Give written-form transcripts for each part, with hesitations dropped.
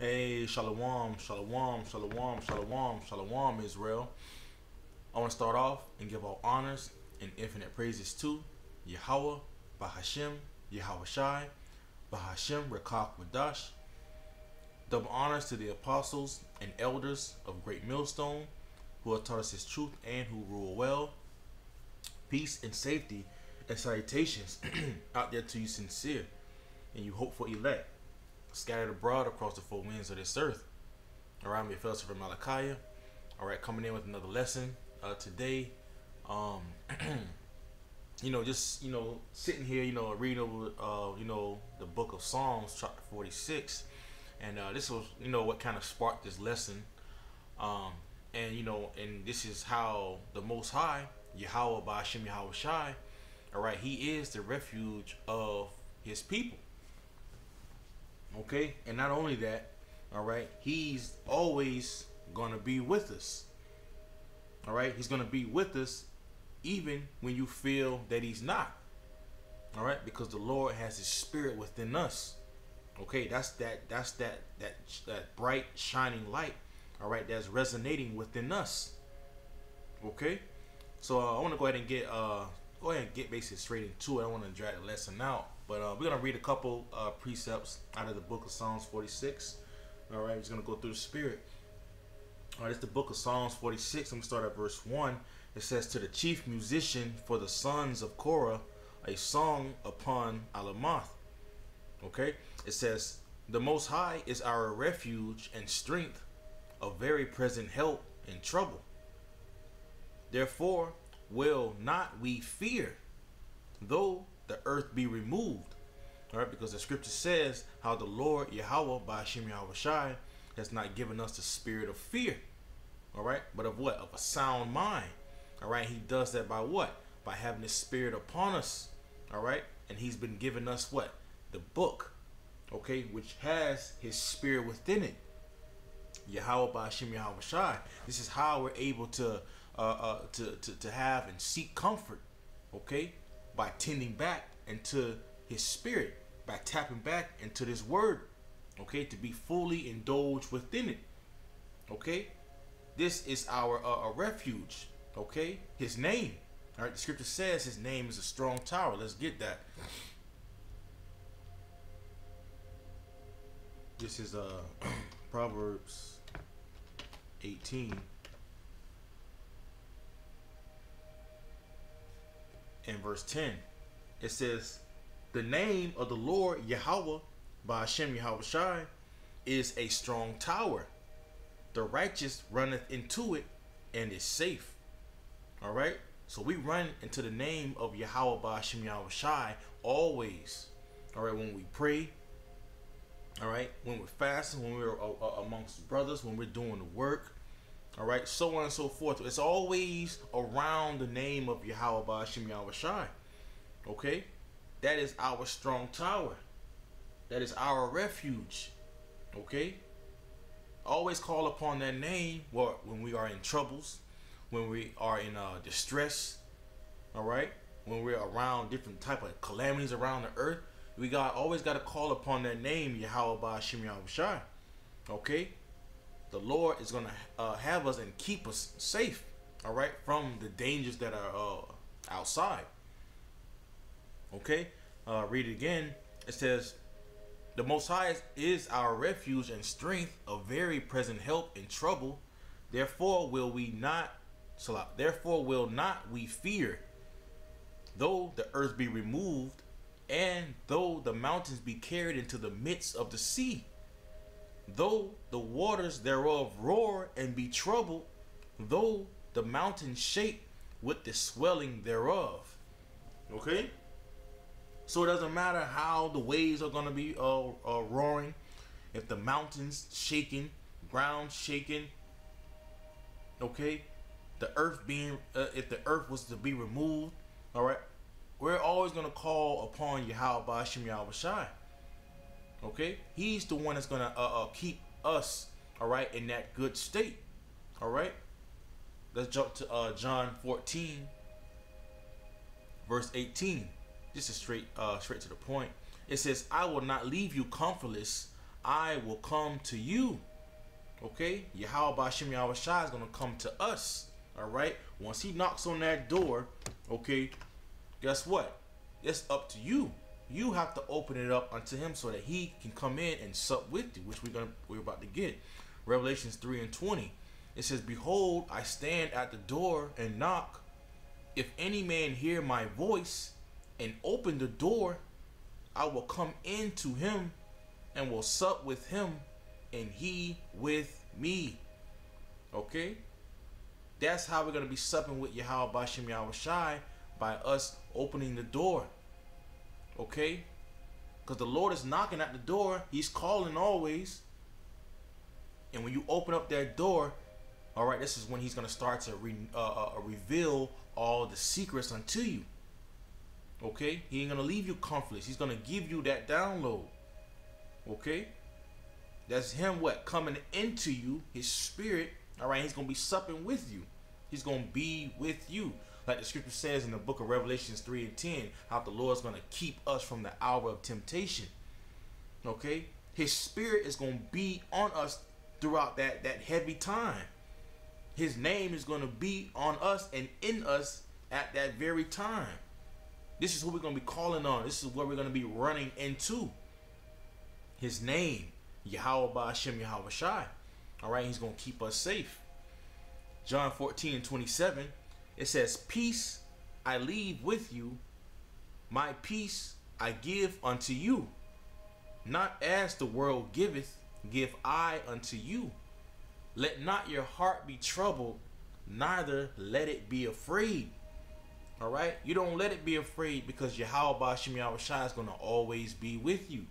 Hey, shalom, shalom, shalom, shalom, shalom, Israel. I want to start off and give all honors and infinite praises to Yahawah, Bahashem, YAHAWASHI, Bahashem, QADASH. Double honors to the apostles and elders of Great Millstone, who have taught us His truth and who rule well. Peace and safety and salutations out there to you sincere and you hopeful elect, scattered abroad across the four winds of this earth. Alright, I'm your fellow Ben Malachiya. Alright, coming in with another lesson today. Sitting here, reading over, the book of Psalms, chapter 46, and this was, what kind of sparked this lesson. And this is how the Most High, Yahawah Bahashem YAHAWASHI, alright, He is the refuge of His people. Okay, and not only that, all right, He's always gonna be with us. All right, He's gonna be with us even when you feel that He's not. All right, because the Lord has His Spirit within us. Okay, that's that bright shining light. All right, that's resonating within us. Okay, so I want to go ahead and get basically straight into it. I want to drag the lesson out. But we're going to read a couple precepts out of the book of Psalms 46. All right, we're just going to go through the spirit. All right, it's the book of Psalms 46. I'm going to start at verse 1. It says, to the chief musician for the sons of Korah, a song upon Alamoth. Okay, it says, the Most High is our refuge and strength, a very present help in trouble. Therefore, will not we fear, though the earth be removed. All right, because the scripture says how the Lord Yahawah Bahashem YAHAWASHI has not given us the spirit of fear, all right, but of what? Of a sound mind. All right, He does that by what? By having His Spirit upon us. All right, and He's been giving us what? The book, okay, which has His Spirit within it. Yahawah Bahashem YAHAWASHI. This is how we're able to have and seek comfort, okay, by tending back into His Spirit, by tapping back into this word, okay, to be fully indulged within it. Okay, this is our a refuge, okay, His name. All right, the scripture says His name is a strong tower. Let's get that. This is Proverbs 18 and verse 10. It says, the name of the Lord Yahawah Bahashem YAHAWASHI is a strong tower. The righteous runneth into it and is safe. All right, so we run into the name of Yahawah Bahashem YAHAWASHI always. All right, when we pray, all right, when we're fasting, when we're amongst brothers, when we're doing the work, all right, so on and so forth. It's always around the name of Yahawah Bahashem YAHAWASHI. Okay, that is our strong tower. That is our refuge. Okay, always call upon that name. Well, when we are in troubles, when we are in distress, all right, when we're around different type of calamities around the earth, we always got to call upon that name, Yahawah Bahashem YAHAWASHI. Okay. The Lord is going to have us and keep us safe, all right, from the dangers that are outside. Okay, read it again. It says, the Most High is our refuge and strength, a very present help in trouble. Therefore will not we fear, though the earth be removed, and though the mountains be carried into the midst of the sea. Though the waters thereof roar and be troubled, though the mountains shake with the swelling thereof. Okay, so it doesn't matter how the waves are going to be roaring. If the mountains shaking, ground shaking, okay, the earth being if the earth was to be removed, all right, we're always going to call upon Yahawah Bahashem YAHAWASHI. Okay, He's the one that's gonna keep us, all right, in that good state. All right, let's jump to John 14 verse 18. This is straight to the point. It says, I will not leave you comfortless, I will come to you. Okay, YAHAWASHI YAHAWASH is gonna come to us. All right, once he knocks on that door, okay, guess what? It's up to you. You have to open it up unto him so that he can come in and sup with you, which we're about to get. Revelations 3:20. It says, "Behold, I stand at the door and knock. If any man hear my voice and open the door, I will come in to him and will sup with him and he with me." Okay? That's how we're going to be supping with YAHAWASHI YAHAWASH, by us opening the door. Okay? Because the Lord is knocking at the door. He's calling always. And when you open up that door, all right, this is when he's going to start to reveal all the secrets unto you. Okay? He ain't going to leave you comfortless. He's going to give you that download. Okay? That's him what? Coming into you, his spirit. All right, he's going to be supping with you. He's going to be with you. Like the scripture says in the book of Revelations 3:10, how the Lord's going to keep us from the hour of temptation. Okay? His spirit is going to be on us throughout that heavy time. His name is going to be on us and in us at that very time. This is who we're going to be calling on. This is what we're going to be running into. His name, YAHAWASHI YAHAWASH. All right, he's going to keep us safe. John 14:27, it says, "Peace I leave with you, my peace I give unto you. Not as the world giveth, give I unto you. Let not your heart be troubled, neither let it be afraid." All right, you don't let it be afraid, because YAHAWASHI YAHAWASH is going to always be with you.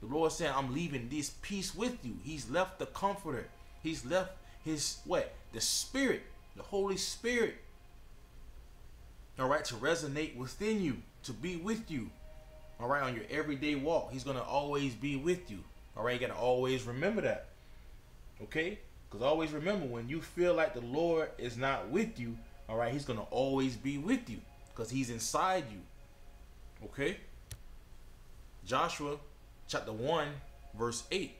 The Lord said, "I'm leaving this peace with you." He's left the comforter. He's left his, what? The Spirit, the Holy Spirit, all right, to resonate within you, to be with you, all right, on your everyday walk. He's going to always be with you, all right? You got to always remember that, okay? Because always remember, when you feel like the Lord is not with you, all right, he's going to always be with you because he's inside you, okay? Joshua chapter 1:8,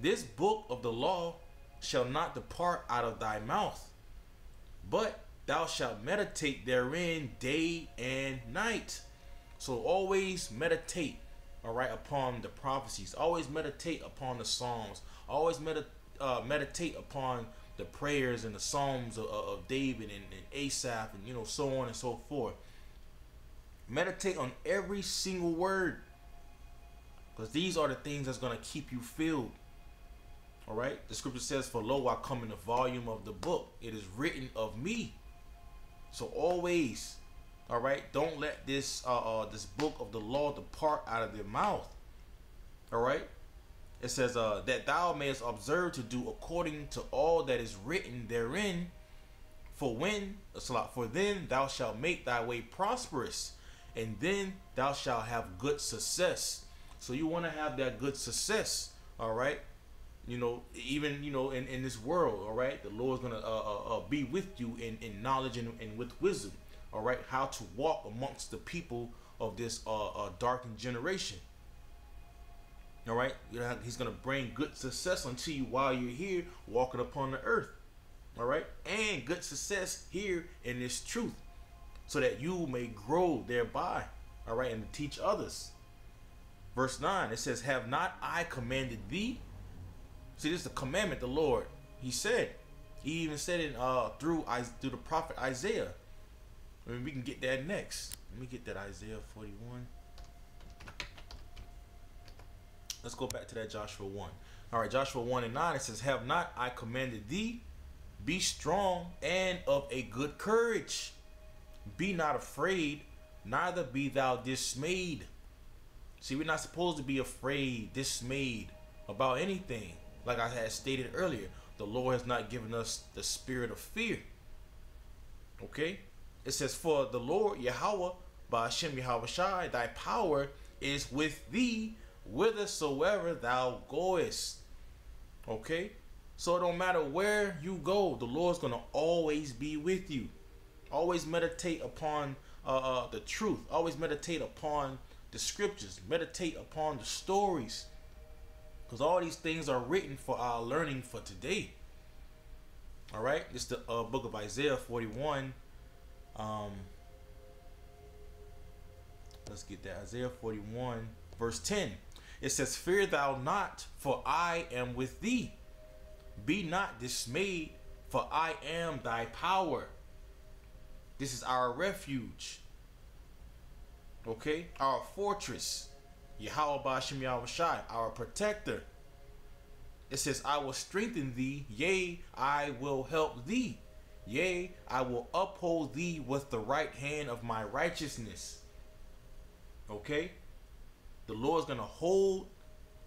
"This book of the law shall not depart out of thy mouth, but thou shalt meditate therein day and night." So always meditate, all right, upon the prophecies. Always meditate upon the Psalms. Always meditate upon the prayers and the Psalms of David and Asaph, and, you know, so on and so forth. Meditate on every single word, because these are the things that's going to keep you filled. All right, the scripture says, "For lo, I come in the volume of the book. It is written of me." So always, all right, don't let this this book of the law depart out of their mouth. All right, it says, "That thou mayest observe to do according to all that is written therein. For then thou shalt make thy way prosperous, and then thou shalt have good success." So you want to have that good success, all right. You know, even, you know, in this world, all right, the Lord's going to be with you in knowledge and with wisdom, all right, how to walk amongst the people of this darkened generation, all right. He's going to bring good success unto you while you're here walking upon the earth, all right, and good success here in this truth, so that you may grow thereby, all right, and teach others. Verse 9, it says, "Have not I commanded thee?" See, this is the commandment the Lord. He said, he even said it through the prophet Isaiah. I mean, we can get that next. Let me get that Isaiah 41. Let's go back to that Joshua 1. All right, Joshua 1:9, it says, "Have not I commanded thee? Be strong and of a good courage. Be not afraid, neither be thou dismayed." See, we're not supposed to be afraid, dismayed about anything. Like I had stated earlier, the Lord has not given us the spirit of fear. Okay? It says, "For the Lord YAHAWASHI YAHAWASH, thy power is with thee whithersoever thou goest." Okay? So it don't matter where you go, the Lord's going to always be with you. Always meditate upon the truth. Always meditate upon the scriptures. Meditate upon the stories. Because all these things are written for our learning for today. Alright, it's the book of Isaiah 41. Let's get that. Isaiah 41 verse 10. It says, "Fear thou not, for I am with thee. Be not dismayed, for I am thy power." This is our refuge. Okay, our fortress. YAHAWASHI, YAHAWASHI, our protector. It says, "I will strengthen thee, yea, I will help thee. Yea, I will uphold thee with the right hand of my righteousness." Okay? The Lord is going to hold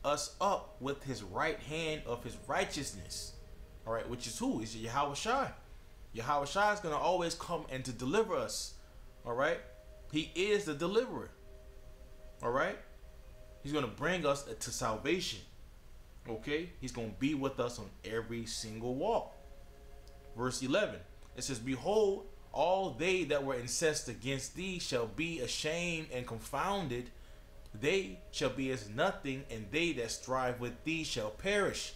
us up with his right hand of his righteousness. Alright, which is who? It's YAHAWASHI. YAHAWASHI is going to always come and to deliver us. Alright? He is the deliverer. Alright? He's going to bring us to salvation. Okay? He's going to be with us on every single walk. Verse 11. It says, "Behold, all they that were incensed against thee shall be ashamed and confounded. They shall be as nothing, and they that strive with thee shall perish."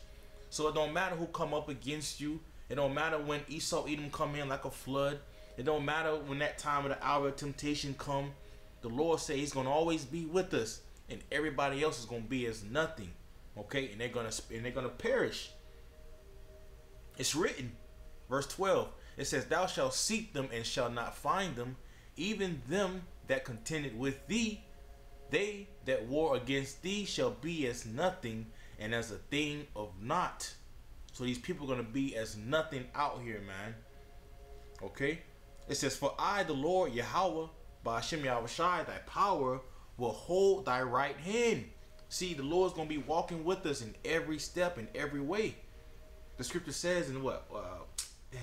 So it don't matter who come up against you. It don't matter when Esau Edom come in like a flood. It don't matter when that time of the hour of temptation come. The Lord says he's going to always be with us, and everybody else is going to be as nothing. Okay, and they're gonna perish. It's written. Verse 12. It says, "Thou shalt seek them and shalt not find them, even them that contended with thee. They that war against thee shall be as nothing, and as a thing of naught." So these people are going to be as nothing out here, man. Okay? It says, "For I, the Lord, Yahweh, Ba'ashim Yahushai, thy power, will hold thy right hand." See, the Lord's going to be walking with us in every step, in every way. The scripture says in what?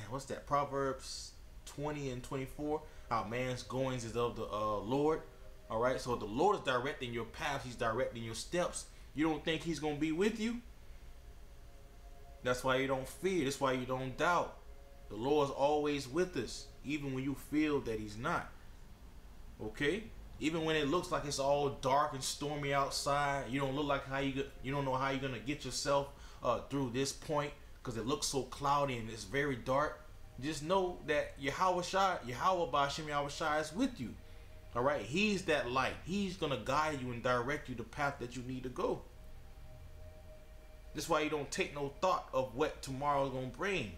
What's that? Proverbs 20 and 24. Our man's goings is of the Lord. Alright, so the Lord is directing your paths. He's directing your steps. You don't think he's going to be with you? That's why you don't fear. That's why you don't doubt. The Lord is always with us, even when you feel that he's not. Okay? Even when it looks like it's all dark and stormy outside, you don't look like you don't know how you're going to get yourself through this point, because it looks so cloudy and it's very dark. Just know that YAHAWASHI, YAHAWAH Ba'ashim YAHAWASHI is with you. Alright, he's that light. He's going to guide you and direct you the path that you need to go. That's why you don't take no thought of what tomorrow is going to bring.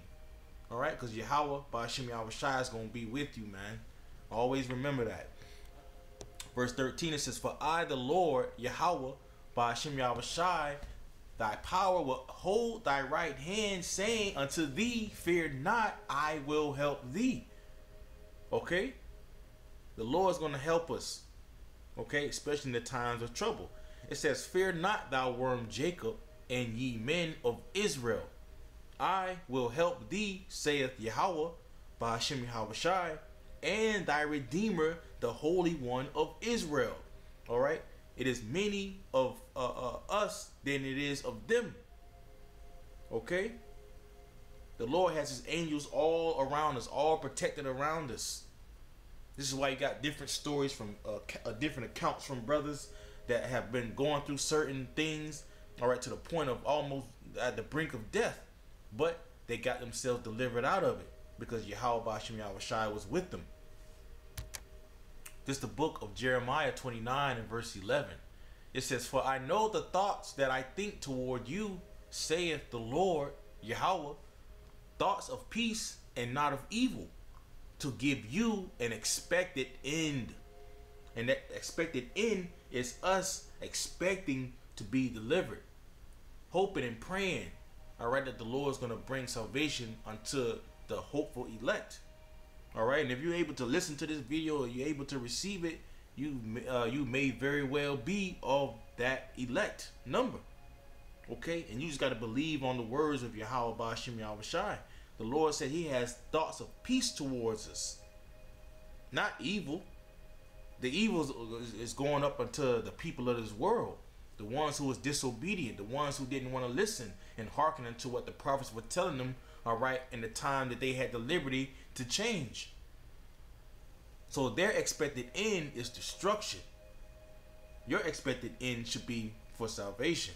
Alright, because YAHAWAH Ba'ashim YAHAWASHI is going to be with you, man. Always remember that. Verse 13, it says, "For I, the Lord, Yahweh, Ba'ashim YAHAWASHI, thy power will hold thy right hand, saying unto thee, fear not, I will help thee." Okay? The Lord is going to help us, okay, especially in the times of trouble. It says, "Fear not, thou worm Jacob, and ye men of Israel. I will help thee, saith Yahweh, Ba'ashim YAHAWASHI, and thy Redeemer, the Holy One of Israel." All right? It is many of us than it is of them. Okay? The Lord has his angels all around us, all protected around us. This is why you got different stories from different accounts from brothers that have been going through certain things, all right, to the point of almost at the brink of death, but they got themselves delivered out of it because YAHAWAH Ba'ashim YAHAWASHI was with them. This is the book of Jeremiah 29 and verse 11. It says, "For I know the thoughts that I think toward you, saith the Lord, Yahweh, thoughts of peace and not of evil, to give you an expected end." And that expected end is us expecting to be delivered, hoping and praying, all right, that the Lord is going to bring salvation unto the hopeful elect. All right, and if you're able to listen to this video or you're able to receive it, you may very well be of that elect number. Okay, and you just got to believe on the words of YAHAWAH Ba'ashim YAHAWASHI. The Lord said he has thoughts of peace towards us, not evil. The evil is going up unto the people of this world, the ones who was disobedient, the ones who didn't want to listen and hearken unto what the prophets were telling them, all right, in the time that they had the liberty to change. So their expected end is destruction. Your expected end should be for salvation.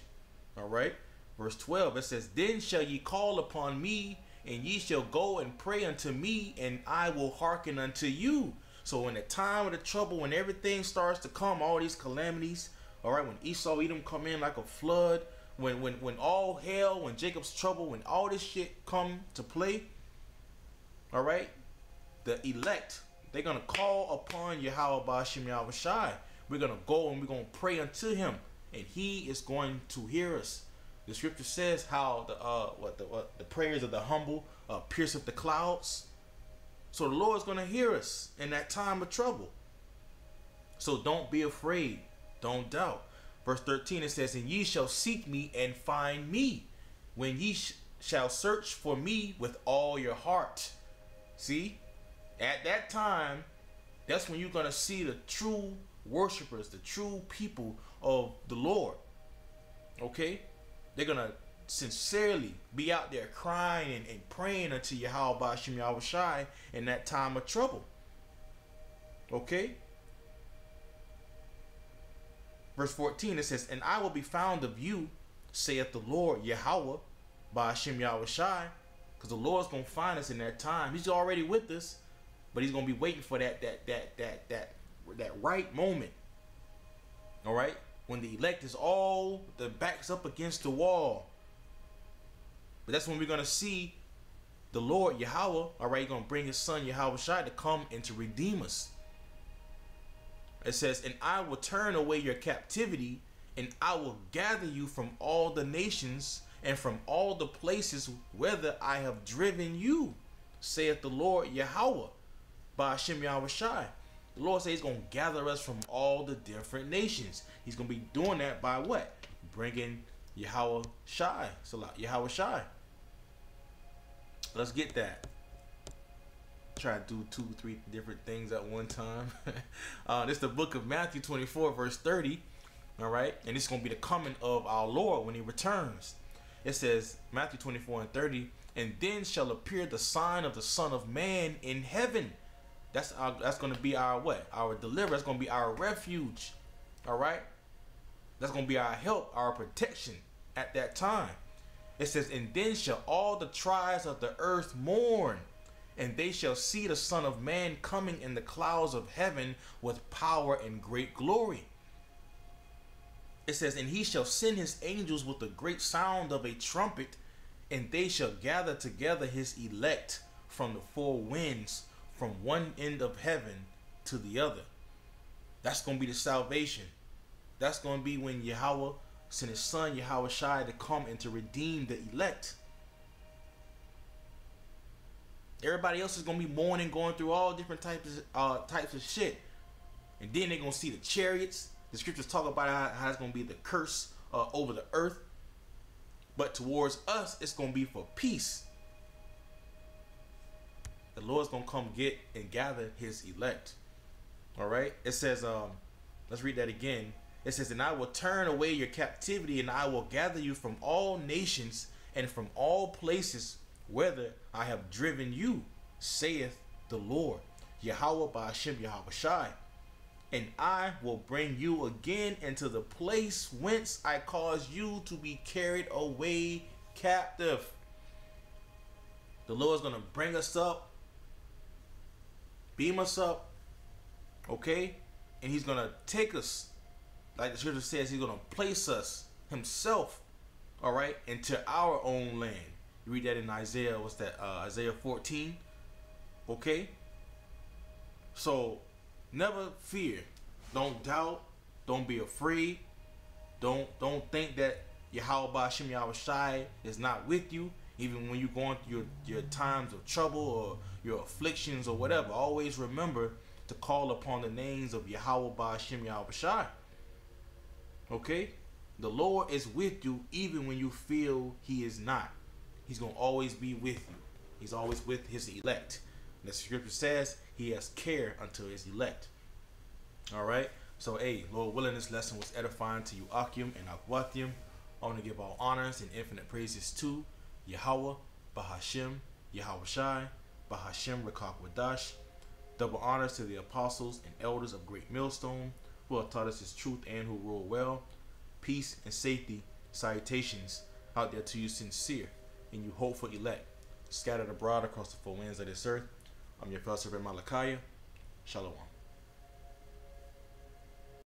All right. Verse 12, it says, then shall ye call upon me, and ye shall go and pray unto me, and I will hearken unto you. So in the time of the trouble, when everything starts to come, all these calamities, all right, when Esau, Edom come in like a flood, when all hell, when Jacob's trouble, when all this shit come to play, all right, the elect, they're going to call upon YAHAWASHI, YAHAWASHI. We're going to go and we're going to pray unto him, and he is going to hear us. The scripture says how the prayers of the humble pierceth the clouds. So the Lord is going to hear us in that time of trouble. So don't be afraid. Don't doubt. Verse 13, it says, and ye shall seek me and find me, when ye shall search for me with all your heart. See, at that time, that's when you're going to see the true worshipers, the true people of the Lord. Okay? They're going to sincerely be out there crying and praying unto YAHAWASHI, YAHAWASHI in that time of trouble. Okay? Verse 14, it says, and I will be found of you, saith the Lord, YAHAWAH, YAHAWASHI, YAHAWASHI. Because the Lord's going to find us in that time. He's already with us, but he's going to be waiting for that right moment. All right? When the elect is all the backs up against the wall. But that's when we're going to see the Lord, Yahweh, all right, going to bring his son, YAHAWASHI, to come and to redeem us. It says, and I will turn away your captivity, and I will gather you from all the nations and from all the places whither I have driven you, saith the Lord, Yahweh, YAHAWASHI, YAHAWASHI. The Lord says he's going to gather us from all the different nations. He's going to be doing that by what? Bringing YAHAWASHI. It's a lot. YAHAWASHI. Let's get that. Try to do 2, 3 different things at one time. This is the book of Matthew 24, verse 30. All right. And it's going to be the coming of our Lord when he returns. It says, Matthew 24 and 30. And then shall appear the sign of the Son of Man in heaven. That's going to be our what? Our deliverer. That's going to be our refuge. All right? That's going to be our help, our protection at that time. It says, and then shall all the tribes of the earth mourn, and they shall see the Son of Man coming in the clouds of heaven with power and great glory. It says, and he shall send his angels with the great sound of a trumpet, and they shall gather together his elect from the four winds, from one end of heaven to the other. That's going to be the salvation. That's going to be when Yahweh sent his son YAHAWASHI to come and to redeem the elect. Everybody else is going to be mourning, going through all different types of shit. And then they're going to see the chariots. The scriptures talk about how it's going to be the curse over the earth. But towards us, it's going to be for peace. The Lord's going to come get and gather his elect. All right. It says, let's read that again. It says, and I will turn away your captivity, and I will gather you from all nations and from all places whither I have driven you, saith the Lord, Yahweh, YAHAWASHI, YAHAWASHI. And I will bring you again into the place whence I caused you to be carried away captive. The Lord's going to bring us up. Beam us up, okay? And he's going to take us, like the scripture says, he's going to place us himself, all right, into our own land. You read that in Isaiah, what's that, Isaiah 14, okay? So, never fear. Don't doubt. Don't be afraid. Don't think that YAHAWASHI, YAHAWASHI is not with you. Even when you're going through your times of trouble or your afflictions or whatever, always remember to call upon the names of YAHAWASHI, YAHAWASHI. Okay? The Lord is with you even when you feel he is not. He's going to always be with you. He's always with his elect. And the scripture says he has care unto his elect. Alright? So, hey, Lord willing, this lesson was edifying to you, Akim and Akwathium. I want to give all honors and infinite praises to Yahweh, YAHAWASHI, YAHAWASHI, QADASH. Double honors to the apostles and elders of Great Millstone, who have taught us his truth and who rule well. Peace and safety salutations out there to you sincere, and you hopeful elect, scattered abroad across the four winds of this earth. I'm your pastor, Ben Malachiya. Shalom.